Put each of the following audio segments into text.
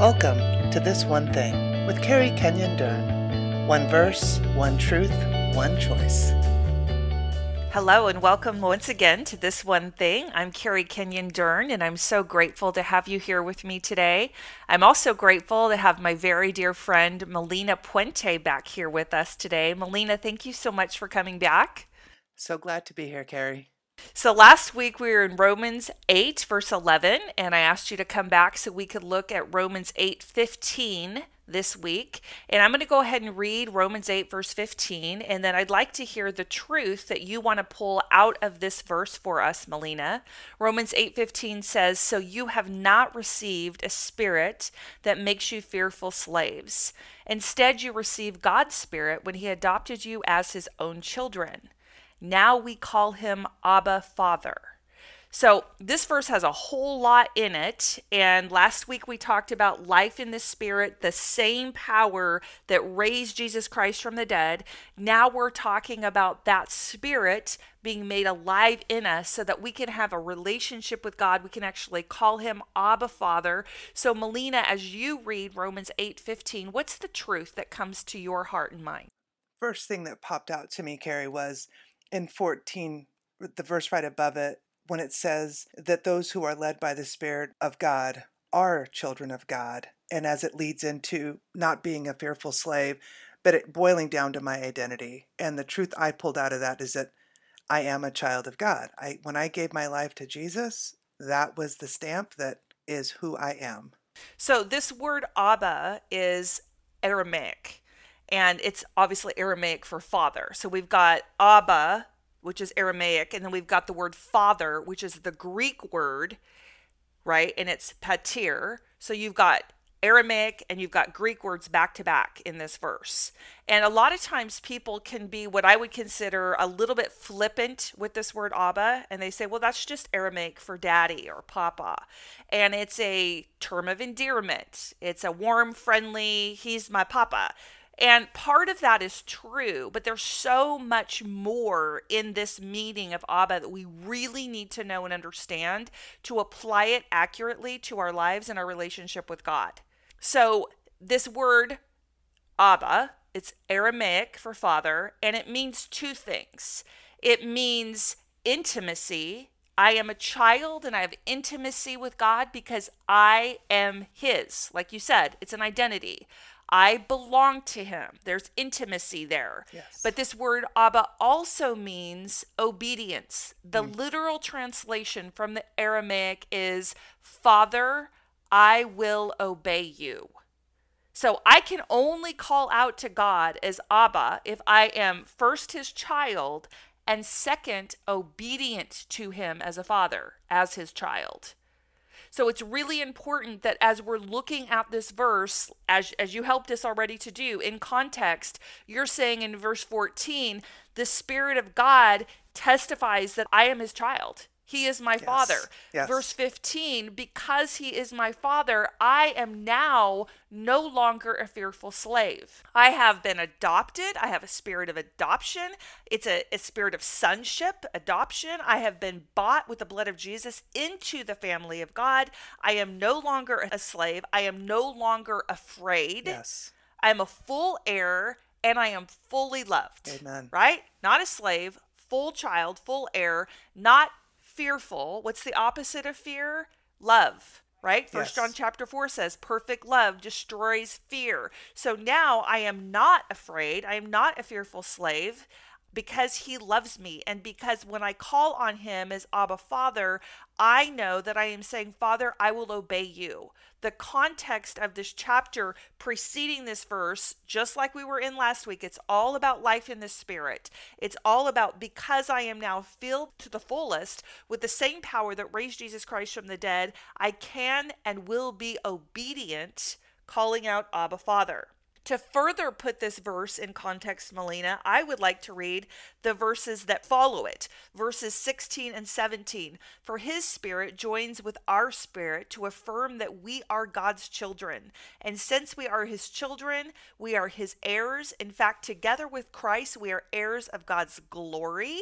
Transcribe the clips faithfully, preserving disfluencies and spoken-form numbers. Welcome to This One Thing with Kerri Kenyon-Dern. One verse, one truth, one choice. Hello and welcome once again to This One Thing. I'm Kerri Kenyon-Dern and I'm so grateful to have you here with me today. I'm also grateful to have my very dear friend Melina Puente back here with us today. Melina, thank you so much for coming back. So glad to be here, Kerri. So last week we were in Romans eight, verse eleven, and I asked you to come back so we could look at Romans eight fifteen this week. And I'm going to go ahead and read Romans eight, verse fifteen, and then I'd like to hear the truth that you want to pull out of this verse for us, Melina. Romans eight fifteen says, "So you have not received a spirit that makes you fearful slaves. Instead, you received God's Spirit when He adopted you as His own children. Now we call Him Abba, Father." So this verse has a whole lot in it. And last week we talked about life in the Spirit, the same power that raised Jesus Christ from the dead. Now we're talking about that Spirit being made alive in us so that we can have a relationship with God. We can actually call Him Abba, Father. So Melina, as you read Romans eight fifteen, what's the truth that comes to your heart and mind? First thing that popped out to me, Kerri, was in fourteen, the verse right above it, when it says that those who are led by the Spirit of God are children of God, and as it leads into not being a fearful slave, but it boiling down to my identity. And the truth I pulled out of that is that I am a child of God. I, when I gave my life to Jesus, that was the stamp that is who I am. So this word Abba is Aramaic. And it's obviously Aramaic for father. So we've got Abba, which is Aramaic, and then we've got the word father, which is the Greek word, right? And it's pater. So you've got Aramaic and you've got Greek words back to back in this verse. And a lot of times people can be what I would consider a little bit flippant with this word Abba, and they say, well, that's just Aramaic for daddy or papa. And it's a term of endearment. It's a warm, friendly, he's my papa. And part of that is true, but there's so much more in this meaning of Abba that we really need to know and understand to apply it accurately to our lives and our relationship with God. So this word Abba, it's Aramaic for father, and it means two things. It means intimacy. I am a child and I have intimacy with God because I am His. Like you said, it's an identity. I belong to Him. There's intimacy there. Yes. But this word Abba also means obedience. The mm. literal translation from the Aramaic is, "Father, I will obey you." So I can only call out to God as Abba if I am first His child and second obedient to Him as a father, as His child. So it's really important that as we're looking at this verse, as, as you helped us already to do, in context, you're saying in verse fourteen, the Spirit of God testifies that I am His child. He is my yes. father. Yes. Verse fifteen, because He is my father, I am now no longer a fearful slave. I have been adopted. I have a spirit of adoption. It's a, a spirit of sonship, adoption. I have been bought with the blood of Jesus into the family of God. I am no longer a slave. I am no longer afraid. Yes. I am a full heir and I am fully loved. Amen. Right? Not a slave, full child, full heir, not fearful. What's the opposite of fear? Love, right? First yes. John chapter four says, perfect love destroys fear. So now I am not afraid. I am not a fearful slave because He loves me. And because when I call on Him as Abba, Father, I know that I am saying, Father, I will obey you. The context of this chapter preceding this verse, just like we were in last week, it's all about life in the Spirit. It's all about because I am now filled to the fullest with the same power that raised Jesus Christ from the dead, I can and will be obedient, calling out Abba, Father. To further put this verse in context, Melina, I would like to read the verses that follow it, verses sixteen and seventeen. For His Spirit joins with our spirit to affirm that we are God's children. And since we are His children, we are His heirs. In fact, together with Christ, we are heirs of God's glory.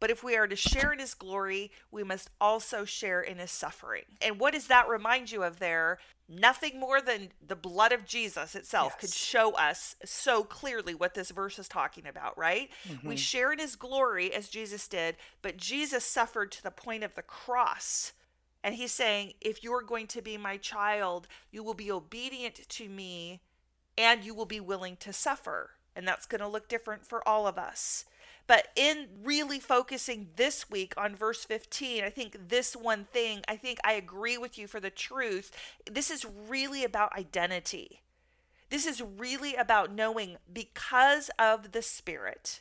But if we are to share in his glory, we must also share in his suffering. And what does that remind you of there? Nothing more than the blood of Jesus itself yes. could show us so clearly what this verse is talking about, right? Mm-hmm. We share in his glory as Jesus did, but Jesus suffered to the point of the cross. And he's saying, if you're going to be my child, you will be obedient to me and you will be willing to suffer. And that's going to look different for all of us. But in really focusing this week on verse fifteen, I think this one thing, I think I agree with you for the truth. This is really about identity. This is really about knowing because of the Spirit,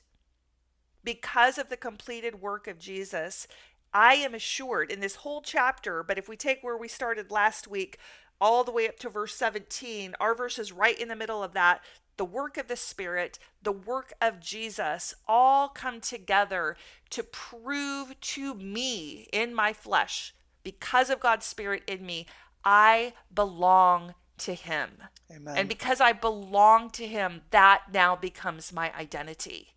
because of the completed work of Jesus, I am assured in this whole chapter. But if we take where we started last week, all the way up to verse seventeen, our verse is right in the middle of that. The work of the Spirit, the work of Jesus, all come together to prove to me in my flesh, because of God's Spirit in me, I belong to him. Amen. And because I belong to him, that now becomes my identity,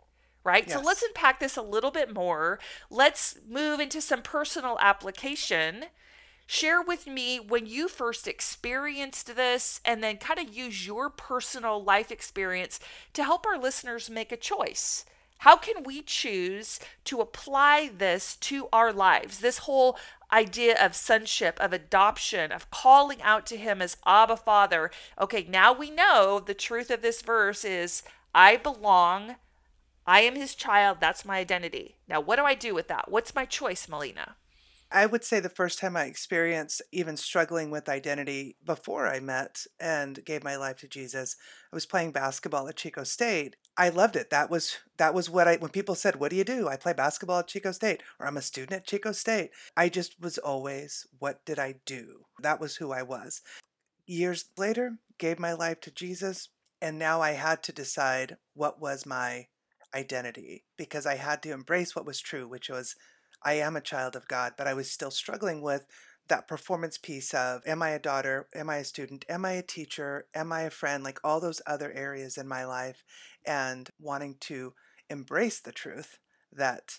right? Yes. So let's unpack this a little bit more. Let's move into some personal application. Share with me when you first experienced this, and then kind of use your personal life experience to help our listeners make a choice. How can we choose to apply this to our lives? This whole idea of sonship, of adoption, of calling out to him as Abba Father. Okay, now we know the truth of this verse is I belong, I am his child, that's my identity. Now, what do I do with that? What's my choice, Melina? I would say the first time I experienced even struggling with identity before I met and gave my life to Jesus, I was playing basketball at Chico State. I loved it. That was that was what I, when people said, what do you do? I play basketball at Chico State, or I'm a student at Chico State. I just was always, what did I do? That was who I was. Years later, gave my life to Jesus, and now I had to decide what was my identity, because I had to embrace what was true, which was I am a child of God, but I was still struggling with that performance piece of, am I a daughter? Am I a student? Am I a teacher? Am I a friend? Like all those other areas in my life, and wanting to embrace the truth that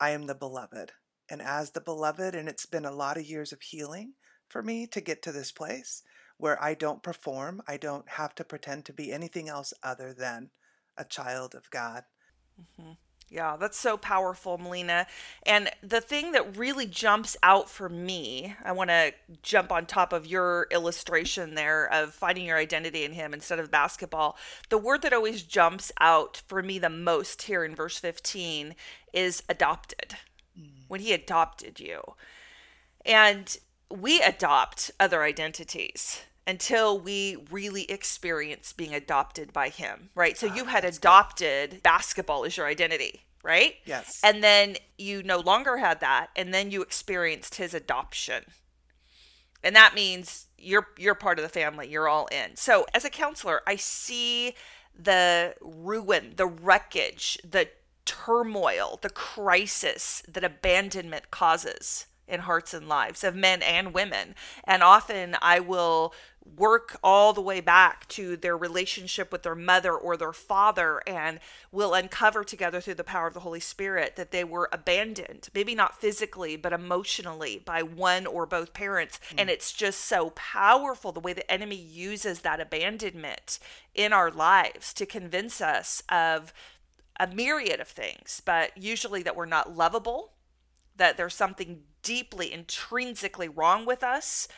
I am the beloved. And as the beloved, and it's been a lot of years of healing for me to get to this place where I don't perform. I don't have to pretend to be anything else other than a child of God. Mm-hmm. Yeah, that's so powerful, Melina. And the thing that really jumps out for me, I want to jump on top of your illustration there of finding your identity in him instead of basketball. The word that always jumps out for me the most here in verse fifteen is adopted, mm. when he adopted you. And we adopt other identities until we really experience being adopted by him, right? So oh, you had adopted good. Basketball as your identity, right? Yes. And then you no longer had that, and then you experienced his adoption. And that means you're you're part of the family, you're all in. So as a counselor, I see the ruin, the wreckage, the turmoil, the crisis that abandonment causes in hearts and lives of men and women. And often I will work all the way back to their relationship with their mother or their father, and we'll uncover together through the power of the Holy Spirit that they were abandoned, maybe not physically, but emotionally by one or both parents. Mm. And it's just so powerful the way the enemy uses that abandonment in our lives to convince us of a myriad of things, but usually that we're not lovable, that there's something deeply, intrinsically wrong with us.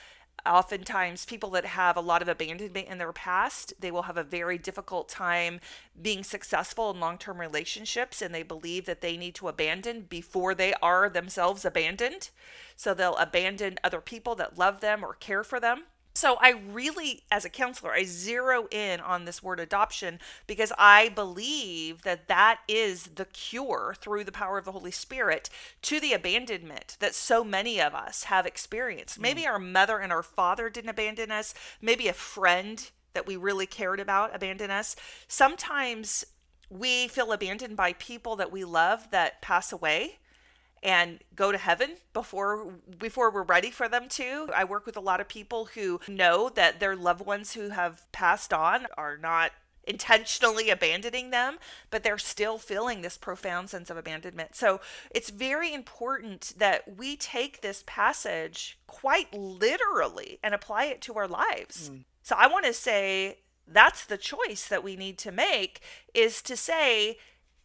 Oftentimes, people that have a lot of abandonment in their past, they will have a very difficult time being successful in long-term relationships, and they believe that they need to abandon before they are themselves abandoned. So they'll abandon other people that love them or care for them. So I really, as a counselor, I zero in on this word adoption, because I believe that that is the cure through the power of the Holy Spirit to the abandonment that so many of us have experienced. Maybe mm. our mother and our father didn't abandon us. Maybe a friend that we really cared about abandoned us. Sometimes we feel abandoned by people that we love that pass away and go to heaven before before we're ready for them to. I work with a lot of people who know that their loved ones who have passed on are not intentionally abandoning them, but they're still feeling this profound sense of abandonment. So it's very important that we take this passage quite literally and apply it to our lives. Mm. So I want to say that's the choice that we need to make, is to say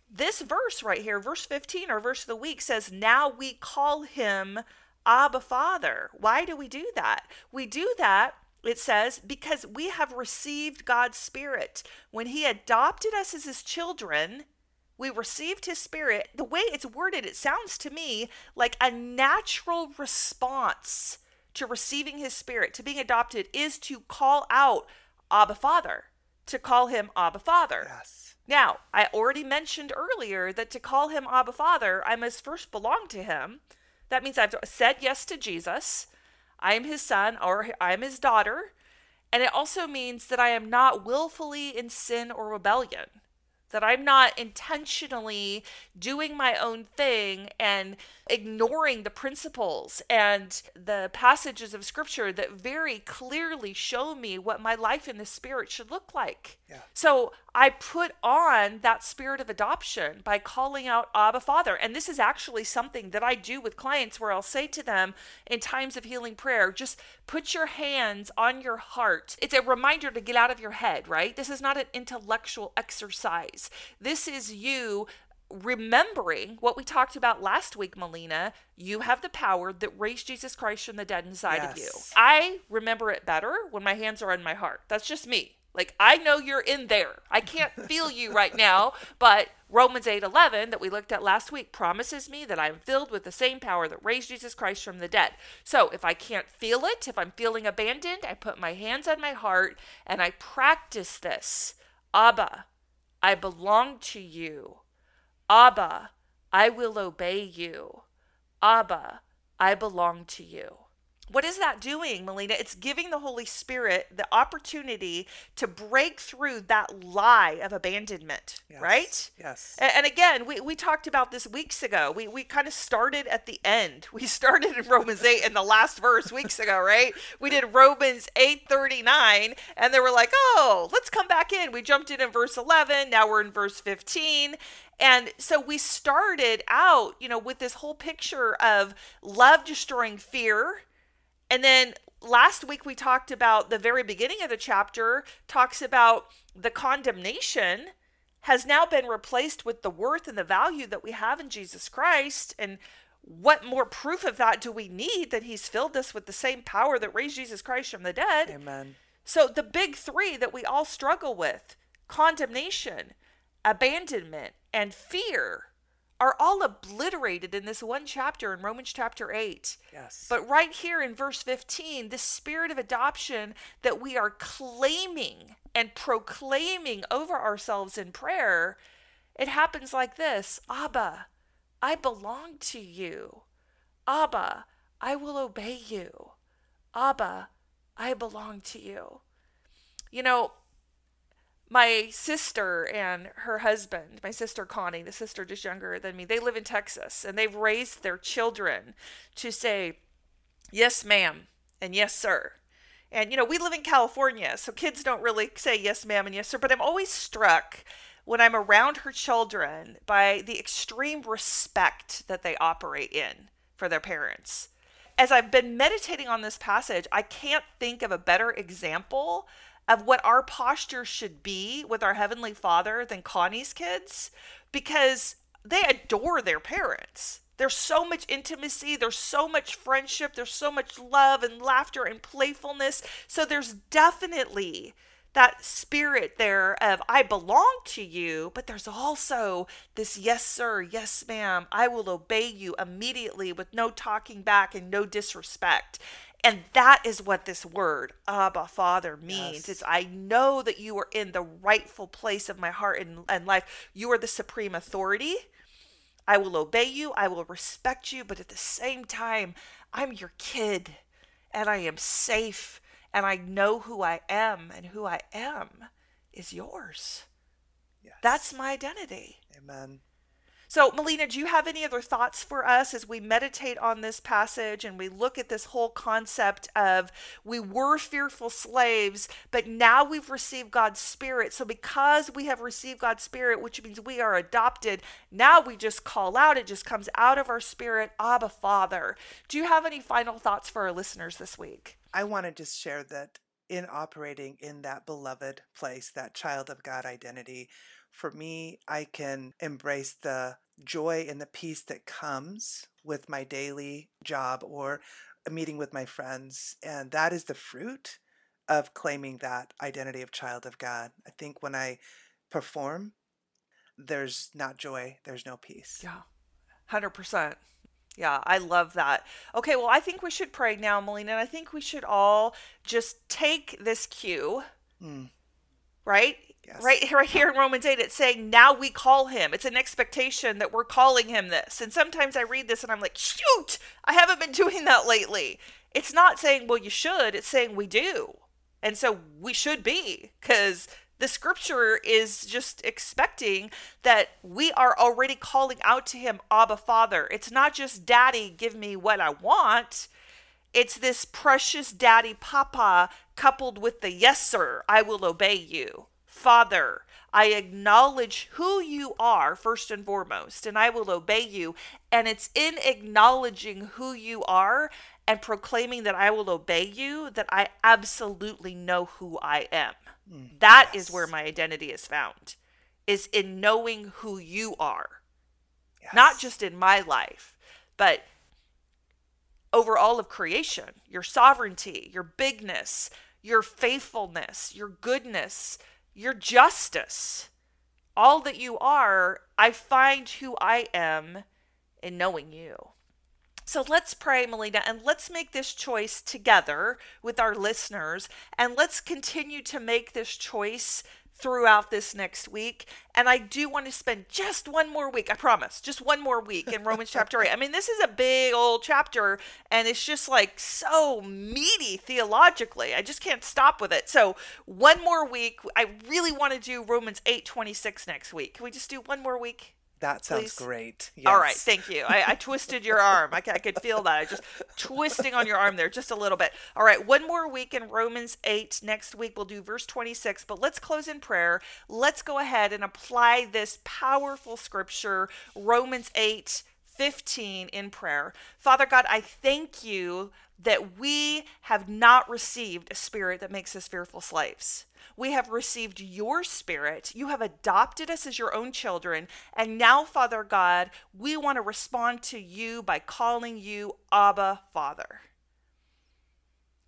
this verse right here, verse fifteen, or verse of the week, says, now we call him Abba, Father. Why do we do that? We do that, it says, because we have received God's Spirit. When he adopted us as his children, we received his Spirit. The way it's worded, it sounds to me like a natural response to receiving his Spirit, to being adopted, is to call out Abba, Father, to call him Abba, Father. Yes. Now, I already mentioned earlier that to call him Abba, Father, I must first belong to him. That means I've said yes to Jesus. I am his son, or I am his daughter. And it also means that I am not willfully in sin or rebellion, that I'm not intentionally doing my own thing and ignoring the principles and the passages of Scripture that very clearly show me what my life in the Spirit should look like. Yeah. So I put on that spirit of adoption by calling out Abba, Father. And this is actually something that I do with clients, where I'll say to them in times of healing prayer, just put your hands on your heart. It's a reminder to get out of your head, right? This is not an intellectual exercise. This is you remembering what we talked about last week, Melina. You have the power that raised Jesus Christ from the dead inside yes. of you. I remember it better when my hands are on my heart. That's just me. Like, I know you're in there. I can't feel you right now, but Romans eight eleven that we looked at last week promises me that I'm filled with the same power that raised Jesus Christ from the dead. So if I can't feel it, if I'm feeling abandoned, I put my hands on my heart and I practice this. Abba, I belong to you. Abba, I will obey you. Abba, I belong to you. What is that doing, Melina? It's giving the Holy Spirit the opportunity to break through that lie of abandonment, yes. right? Yes. And, and again, we, we talked about this weeks ago. We, we kind of started at the end. We started in Romans eight in the last verse weeks ago, right? We did Romans eight thirty-nine, and they were like, oh, let's come back in. We jumped in in verse eleven. Now we're in verse fifteen. And so we started out, you know, with this whole picture of love destroying fear. And then last week we talked about the very beginning of the chapter talks about the condemnation has now been replaced with the worth and the value that we have in Jesus Christ. And what more proof of that do we need that he's filled us with the same power that raised Jesus Christ from the dead? Amen. So the big three that we all struggle with, condemnation, abandonment, and fear, are all obliterated in this one chapter in Romans chapter eight. Yes. But right here in verse fifteen, this spirit of adoption that we are claiming and proclaiming over ourselves in prayer, it happens like this. Abba, I belong to you. Abba, I will obey you. Abba, I belong to you. You know, my sister and her husband, my sister Connie, the sister just younger than me, they live in Texas, and they've raised their children to say, yes, ma'am, and yes, sir. And, you know, we live in California, so kids don't really say yes, ma'am, and yes, sir. But I'm always struck when I'm around her children by the extreme respect that they operate in for their parents. As I've been meditating on this passage, I can't think of a better example of what our posture should be with our Heavenly Father than Connie's kids, because they adore their parents. There's so much intimacy, there's so much friendship, there's so much love and laughter and playfulness. So there's definitely that spirit there of, I belong to you, but there's also this, yes, sir, yes, ma'am, I will obey you immediately with no talking back and no disrespect. And that is what this word, Abba, Father, means. Yes. It's, I know that you are in the rightful place of my heart and, and life. You are the supreme authority. I will obey you. I will respect you. But at the same time, I'm your kid, and I am safe, and I know who I am, and who I am is yours. Yes. That's my identity. Amen. So, Melina, do you have any other thoughts for us as we meditate on this passage and we look at this whole concept of we were fearful slaves, but now we've received God's Spirit. So because we have received God's Spirit, which means we are adopted, now we just call out. It just comes out of our spirit, Abba, Father. Do you have any final thoughts for our listeners this week? I want to just share that in operating in that beloved place, that child of God identity, for me, I can embrace the joy and the peace that comes with my daily job or a meeting with my friends. And that is the fruit of claiming that identity of child of God. I think when I perform, there's not joy, there's no peace. Yeah, one hundred percent. Yeah, I love that. Okay, well, I think we should pray now, Melina, and I think we should all just take this cue, mm. right? Yes. Right, right here in Romans eight, it's saying, now we call him. It's an expectation that we're calling him this. And sometimes I read this and I'm like, shoot, I haven't been doing that lately. It's not saying, well, you should. It's saying we do. And so we should be, because the scripture is just expecting that we are already calling out to him, Abba, Father. It's not just daddy, give me what I want. It's this precious daddy, papa, coupled with the yes, sir, I will obey you. Father, I acknowledge who you are first and foremost, and I will obey you. And it's in acknowledging who you are and proclaiming that I will obey you that I absolutely know who I am. Mm, that yes. is where my identity is found, is in knowing who you are. Yes. Not just in my life, but over all of creation, your sovereignty, your bigness, your faithfulness, your goodness, your justice, all that you are. I find who I am in knowing you. So let's pray, Melina, and let's make this choice together with our listeners, and let's continue to make this choice throughout this next week. And I do want to spend just one more week, I promise, just one more week in Romans chapter eight. I mean, this is a big old chapter, and it's just like so meaty theologically. I just can't stop with it. So one more week. I really want to do Romans eight twenty-six next week. Can we just do one more week? That sounds Please. great. Yes. All right. Thank you. I, I twisted your arm. I, I could feel that. I just twisting on your arm there just a little bit. All right. One more week in Romans eight. Next week, we'll do verse twenty-six, but let's close in prayer. Let's go ahead and apply this powerful scripture, Romans eight fifteen, in prayer. Father God, I thank you that we have not received a spirit that makes us fearful slaves. We have received your Spirit. You have adopted us as your own children. And now, Father God, we want to respond to you by calling you Abba, Father.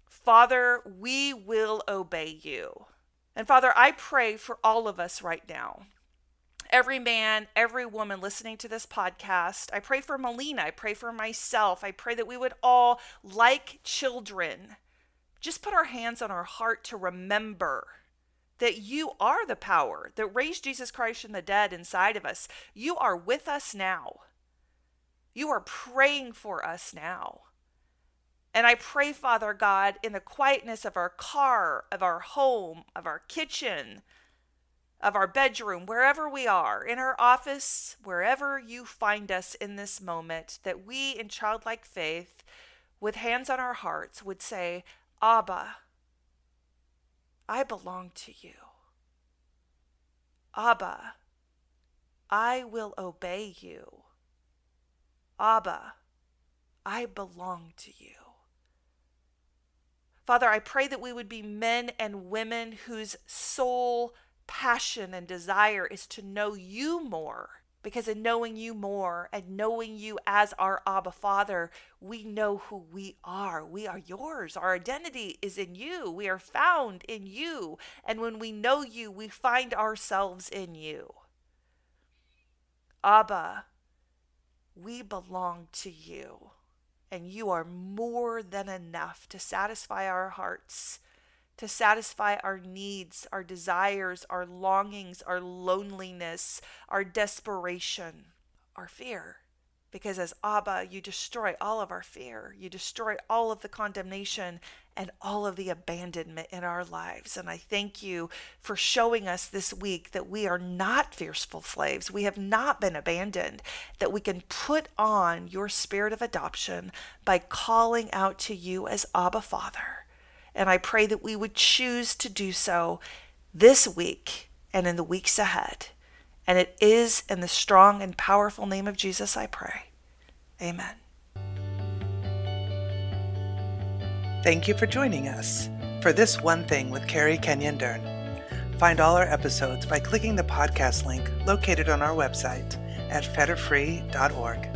Father, we will obey you. And Father, I pray for all of us right now. Every man, every woman listening to this podcast, I pray for Melina. I pray for myself. I pray that we would all, like children, just put our hands on our heart to remember that you are the power that raised Jesus Christ from the dead inside of us. You are with us now. You are praying for us now. And I pray, Father God, in the quietness of our car, of our home, of our kitchen, of our bedroom, wherever we are, in our office, wherever you find us in this moment, that we in childlike faith, with hands on our hearts, would say, Abba, I belong to you. Abba, I will obey you. Abba, I belong to you. Father, I pray that we would be men and women whose sole passion and desire is to know you more, because in knowing you more and knowing you as our Abba Father, we know who we are. We are yours. Our identity is in you. We are found in you. And when we know you, we find ourselves in you. Abba, we belong to you. And you are more than enough to satisfy our hearts, to satisfy our needs, our desires, our longings, our loneliness, our desperation, our fear. Because as Abba, you destroy all of our fear. You destroy all of the condemnation and all of the abandonment in our lives. And I thank you for showing us this week that we are not fearful slaves. We have not been abandoned, that we can put on your spirit of adoption by calling out to you as Abba, Father. And I pray that we would choose to do so this week and in the weeks ahead. And it is in the strong and powerful name of Jesus I pray. Amen. Thank you for joining us for This One Thing with Kerri Kenyon-Dern. Find all our episodes by clicking the podcast link located on our website at fetter free dot org.